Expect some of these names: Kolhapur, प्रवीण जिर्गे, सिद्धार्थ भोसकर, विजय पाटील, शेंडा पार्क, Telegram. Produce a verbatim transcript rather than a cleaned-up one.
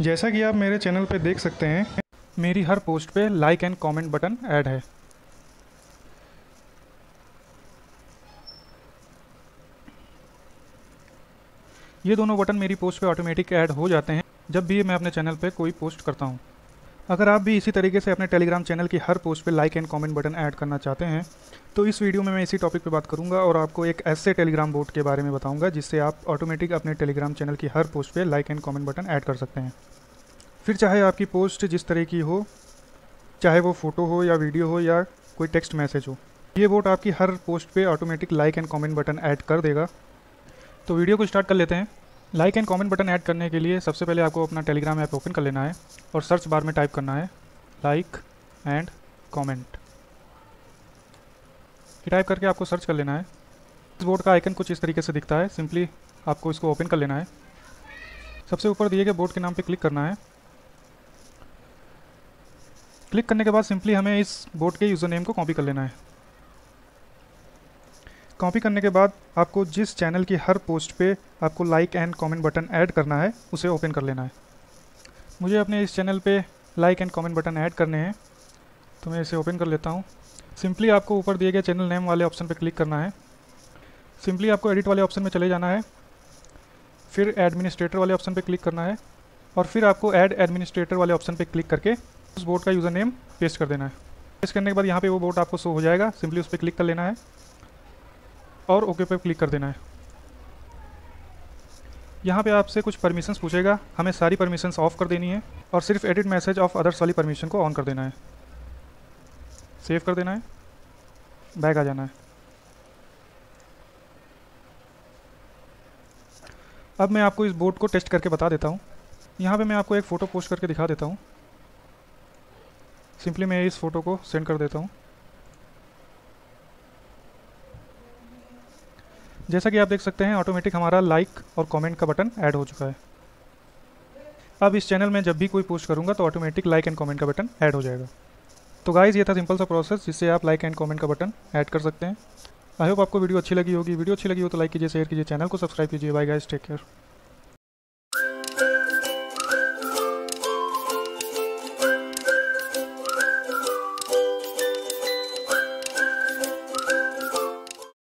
जैसा कि आप मेरे चैनल पे देख सकते हैं, मेरी हर पोस्ट पे like and comment button add है। ये दोनों बटन मेरी पोस्ट पे ऑटोमेटिक ऐड हो जाते हैं जब भी मैं अपने चैनल पे कोई पोस्ट करता हूँ। अगर आप भी इसी तरीके से अपने टेलीग्राम चैनल की हर पोस्ट पे like and comment button add करना चाहते हैं तो इस वीडियो में मैं इसी टॉपिक पे बात करूंगा और आपको एक ऐसे टेलीग्राम बोट के बारे में बताऊंगा जिससे आप ऑटोमेटिक अपने टेलीग्राम चैनल की हर पोस्ट पे like and comment button add कर सकते हैं। फिर चाहे आपकी पोस्ट जिस तरह की हो, चाहे वो फ़ोटो हो या वीडियो हो या कोई टेक्स्ट मैसेज हो, ये बोट आपकी हर पोस्ट पर automatic like and comment button add कर देगा। तो वीडियो को स्टार्ट कर लेते हैं। Like and comment button add करने के लिए सबसे पहले आपको अपना टेलीग्राम ऐप ओपन कर लेना है और सर्च बार में टाइप करना है लाइक एंड कमेंट। ये टाइप करके आपको सर्च कर लेना है। इस बोर्ड का आइकन कुछ इस तरीके से दिखता है। सिंपली आपको इसको ओपन कर लेना है। सबसे ऊपर दिए गए बोर्ड के नाम पे क्लिक करना है। क्लिक करने के बाद सिंपली हमें इस बोर्ड के यूज़र नेम को कॉपी कर लेना है। कॉपी करने के बाद आपको जिस चैनल की हर पोस्ट पे आपको like and comment button add करना है उसे ओपन कर लेना है। मुझे अपने इस चैनल पे like and comment button add करने हैं तो मैं इसे ओपन कर लेता हूँ। सिंपली आपको ऊपर दिए गए चैनल नेम वाले ऑप्शन पे क्लिक करना है। सिंपली आपको एडिट वाले ऑप्शन में चले जाना है, फिर एडमिनिस्ट्रेटर वाले ऑप्शन पर क्लिक करना है और फिर आपको ऐड एडमिनिस्ट्रेटर वाले ऑप्शन पर क्लिक करके उस बोर्ड का यूज़र नेम पेस्ट कर देना है। पेस्ट करने के बाद यहाँ पर वो बोर्ड आपको शो हो जाएगा। सिंपली उस पर क्लिक कर लेना है और ओके पे क्लिक कर देना है। यहाँ पे आपसे कुछ परमिशंस पूछेगा, हमें सारी परमिशंस ऑफ़ कर देनी है और सिर्फ एडिट मैसेज ऑफ अदर्स वाली परमिशन को ऑन कर देना है। सेव कर देना है, बैक आ जाना है। अब मैं आपको इस बोर्ड को टेस्ट करके बता देता हूँ। यहाँ पे मैं आपको एक फ़ोटो पोस्ट करके दिखा देता हूँ। सिंपली मैं इस फ़ोटो को सेंड कर देता हूँ। जैसा कि आप देख सकते हैं ऑटोमेटिक हमारा लाइक और कमेंट का बटन ऐड हो चुका है। अब इस चैनल में जब भी कोई पोस्ट करूँगा तो ऑटोमेटिक लाइक एंड कमेंट का बटन ऐड हो जाएगा। तो गाइज़ ये था सिंपल सा प्रोसेस जिससे आप लाइक एंड कमेंट का बटन ऐड कर सकते हैं। आई होप आपको वीडियो अच्छी लगी होगी। वीडियो अच्छी लगी हो तो लाइक कीजिए, शेयर कीजिए, चैनल को सब्सक्राइब कीजिए। Bye guys, take care.